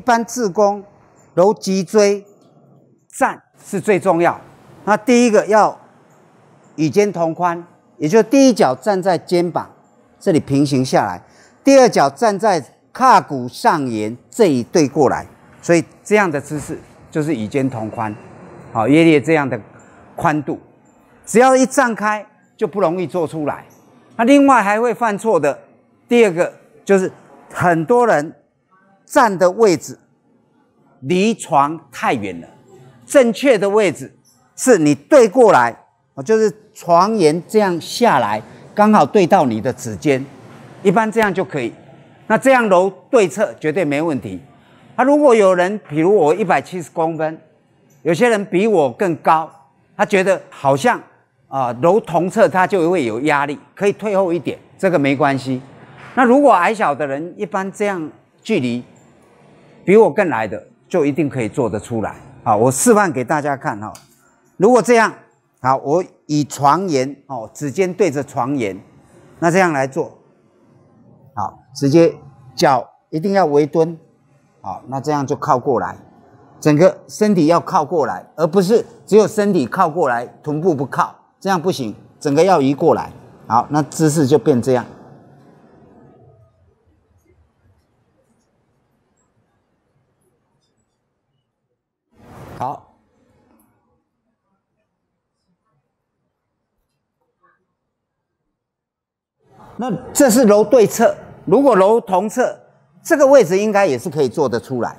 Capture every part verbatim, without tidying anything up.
一般志工揉脊椎站是最重要。那第一个要与肩同宽，也就是第一脚站在肩膀这里平行下来，第二脚站在胯骨上沿这一对过来，所以这样的姿势就是与肩同宽，好，约略这样的宽度，只要一站开就不容易做出来。那另外还会犯错的第二个就是很多人站的位置离床太远了，正确的位置是你对过来，就是床沿这样下来，刚好对到你的指尖，一般这样就可以。那这样揉对侧绝对没问题。那、啊、如果有人，比如我一百七十公分，有些人比我更高，他觉得好像啊、呃、揉同侧他就会有压力，可以退后一点，这个没关系。那如果矮小的人，一般这样距离比我更来的，就一定可以做得出来。好，我示范给大家看哈。如果这样，好，我以床沿哦，指尖对着床沿，那这样来做。好，直接脚一定要微蹲，好，那这样就靠过来，整个身体要靠过来，而不是只有身体靠过来，臀部不靠，这样不行，整个要移过来。好，那姿势就变这样。好，那这是揉对侧，如果揉同侧，这个位置应该也是可以做得出来。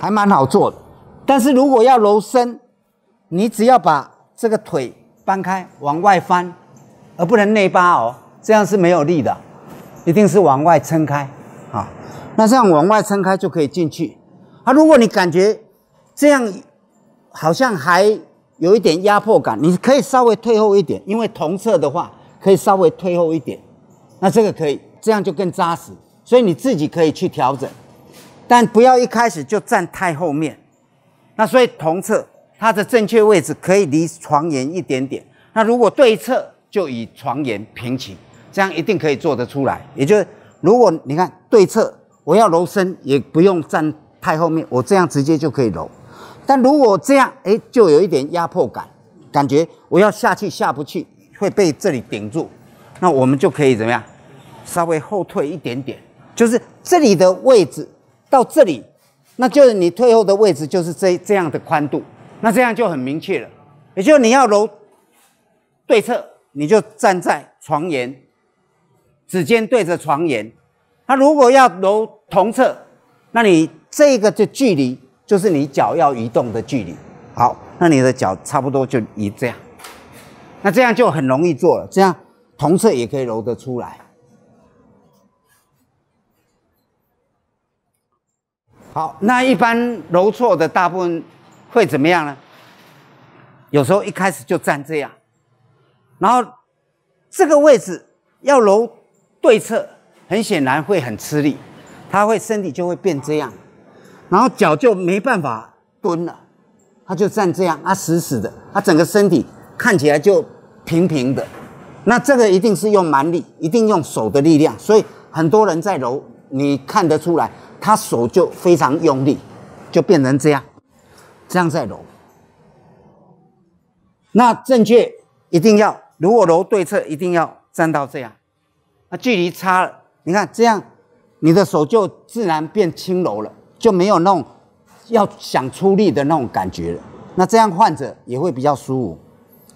还蛮好做的。但是如果要揉深，你只要把这个腿搬开，往外翻，而不能内八哦，这样是没有力的，一定是往外撑开啊。那这样往外撑开就可以进去。啊，如果你感觉这样好像还有一点压迫感，你可以稍微退后一点，因为同侧的话可以稍微退后一点，那这个可以，这样就更扎实。所以你自己可以去调整，但不要一开始就站太后面。那所以同侧它的正确位置可以离床沿一点点。那如果对侧，就以床沿平齐，这样一定可以做得出来。也就是，如果你看对侧，我要揉深也不用站太后面，我这样直接就可以揉。但如果这样，哎，就有一点压迫感，感觉我要下去下不去，会被这里顶住。那我们就可以怎么样？稍微后退一点点，就是这里的位置到这里，那就是你退后的位置，就是这这样的宽度。那这样就很明确了。也就是你要揉对侧，你就站在床沿，指尖对着床沿。那如果要揉同侧，那你这个的距离就是你脚要移动的距离。好，那你的脚差不多就移这样，那这样就很容易做了。这样同侧也可以揉得出来。好，那一般揉错的大部分会怎么样呢？有时候一开始就站这样。然后这个位置要揉对侧，很显然会很吃力，他会身体就会变这样，然后脚就没办法蹲了，他就站这样，他、啊、死死的，他、啊、整个身体看起来就平平的。那这个一定是用蛮力，一定用手的力量，所以很多人在揉，你看得出来，他手就非常用力，就变成这样，这样在揉。那正确一定要。如果揉对侧，一定要站到这样，那距离差了，你看这样，你的手就自然变轻柔了，就没有那种要想出力的那种感觉了。那这样患者也会比较舒服。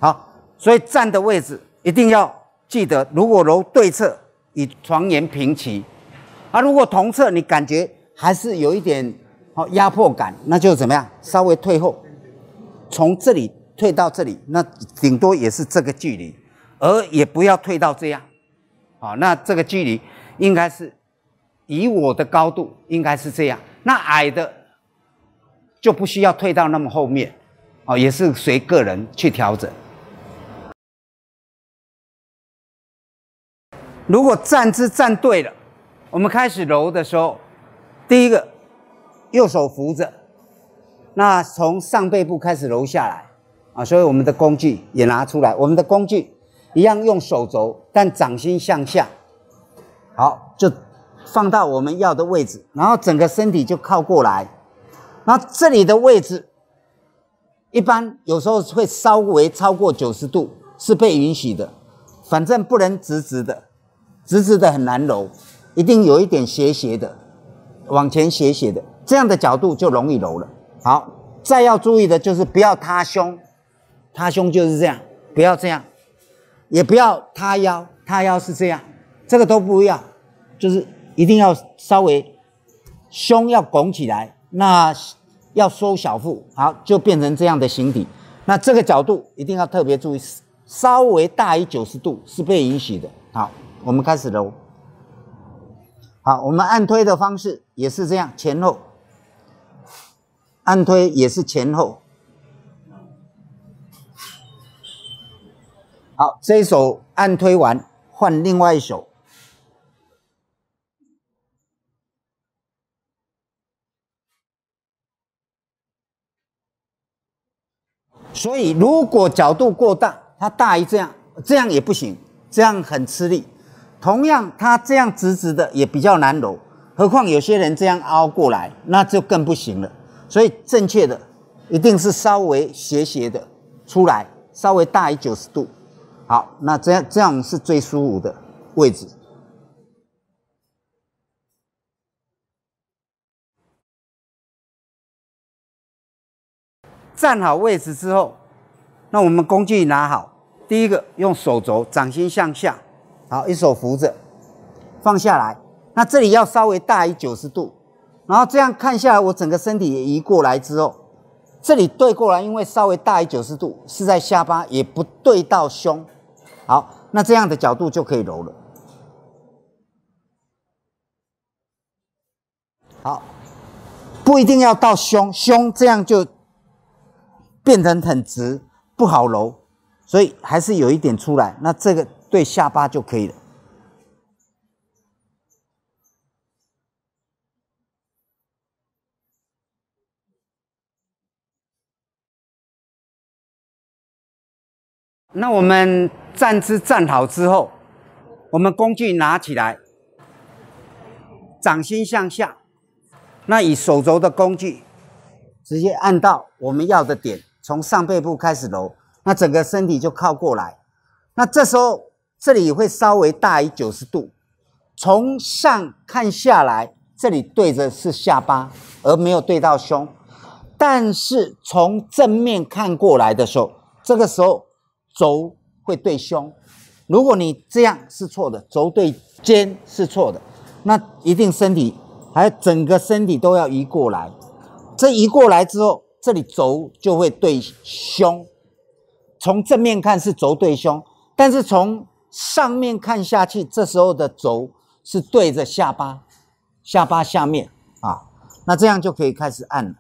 好，所以站的位置一定要记得，如果揉对侧，以床沿平齐。啊，如果同侧你感觉还是有一点好压迫感，那就怎么样？稍微退后，从这里。退到这里，那顶多也是这个距离，而也不要退到这样。好，那这个距离应该是以我的高度应该是这样。那矮的就不需要退到那么后面，哦，也是随个人去调整。如果站姿站对了，我们开始揉的时候，第一个右手扶着，那从上背部开始揉下来。啊，所以我们的工具也拿出来，我们的工具一样用手肘，但掌心向下，好，就放到我们要的位置，然后整个身体就靠过来，然后这里的位置一般有时候会稍微超过九十度是被允许的，反正不能直直的，直直的很难揉，一定有一点斜斜的，往前斜斜的，这样的角度就容易揉了。好，再要注意的就是不要塌胸，塌胸就是这样，不要这样，也不要塌腰，塌腰是这样，这个都不要，就是一定要稍微胸要拱起来，那要收小腹，好，就变成这样的形体。那这个角度一定要特别注意，稍微大于九十度是被允许的。好，我们开始揉。好，我们按推的方式也是这样，前后按推也是前后。好，这一手按推完，换另外一手。所以，如果角度过大，它大于这样，这样也不行，这样很吃力。同样，它这样直直的也比较难揉，何况有些人这样凹过来，那就更不行了。所以，正确的一定是稍微斜斜的出来，稍微大于九十度。好，那这样这样是最舒服的位置。站好位置之后，那我们工具拿好。第一个用手肘，掌心向下，好，一手扶着，放下来。那这里要稍微大于九十度，然后这样看下来，我整个身体也移过来之后，这里对过来，因为稍微大于九十度是在下巴，也不对到胸。好，那这样的角度就可以揉了。好，不一定要到胸，胸这样就变成很直，不好揉，所以还是有一点出来。那这个对下巴就可以了。那我们站姿站好之后，我们工具拿起来，掌心向下，那以手肘的工具直接按到我们要的点。从上背部开始揉，那整个身体就靠过来。那这时候这里会稍微大于九十度，从上看下来，这里对着是下巴，而没有对到胸。但是从正面看过来的时候，这个时候肘会对胸。如果你这样是错的，肘对肩是错的，那一定身体还有整个身体都要移过来。这移过来之后，这里肘就会对胸，从正面看是肘对胸，但是从上面看下去，这时候的肘是对着下巴，下巴下面啊，那这样就可以开始按了。